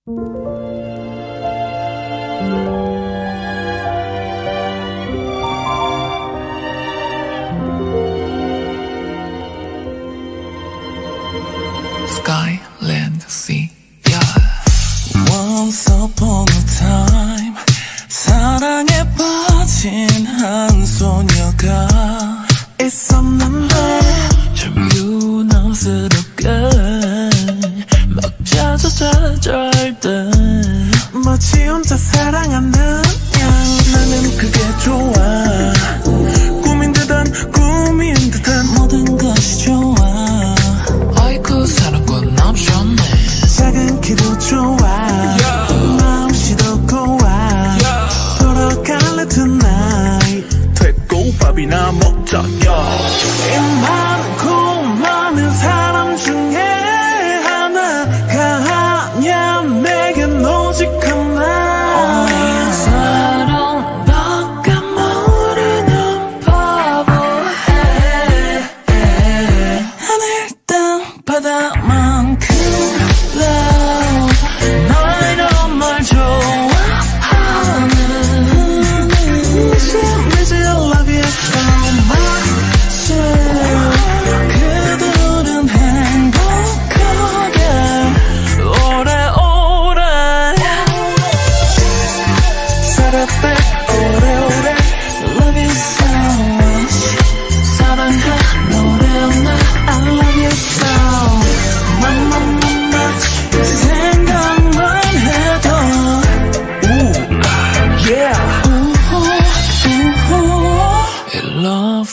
Sky, land, sea, yeah. Once upon a time, 사랑에 빠진 한 소녀가 있었는데 참 유난스럽게 막 좌절할 때 마치 혼자 사랑하는 양. 나는 그게 좋아. 고민듯한 모든 것이 좋아. 아이쿠 사랑꾼 넘쳤네. 작은 키도 좋아. 마음씨도 고와. 돌아갈래 tonight. 됐고 밥이나 먹자. 이 많고 많은 사람 중에 하나가 아니야. 내겐 오직 하나.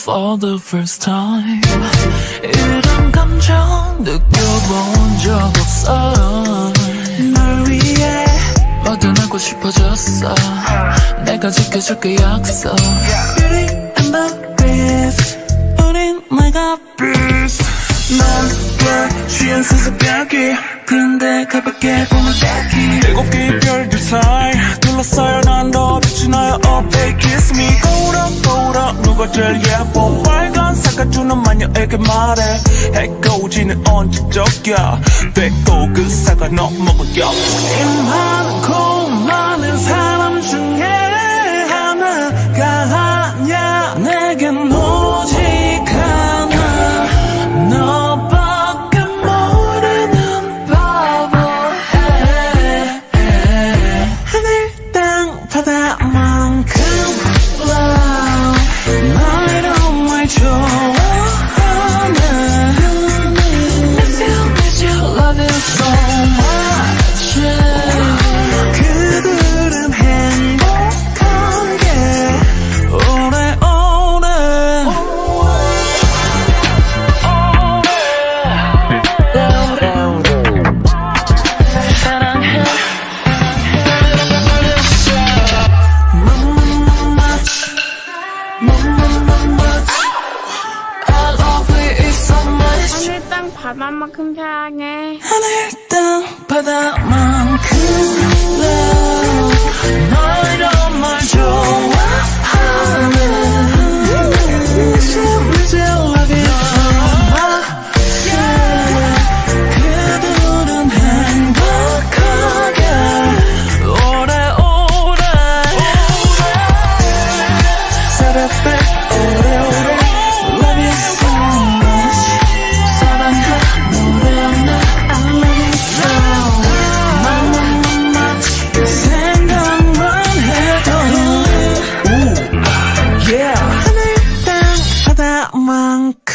For the first time, 이런 감정 느껴본 적 없어. 널 위해 뭐든 하고 싶어졌어. 내가 지켜줄게 약속. Beauty and the Beast, 우린 내가 Beast. 난 별 취한 수수께끼. 근데 가볍게 보면 딱히. 일곱 개의 별들 사이 둘러싸여 난 더 빛이 나요. Oh baby kiss me. 꼬락꼬락 누가 제일 예뻐. 빨간색깔 주는 마녀에게 말해. 해코지는 언제 적이야. 됐고 그 사과 너 먹어요. 이 많고 많은 사람 중에 하나가 아니야. 내겐 오직 하나. 너 하늘땅 바다만큼 사랑해. 하늘땅 바다만큼 love. 너 이런 말 좋아하는 이제 love you. 그들은 행복하게 오래오래 사랑해. 오래오래 love you.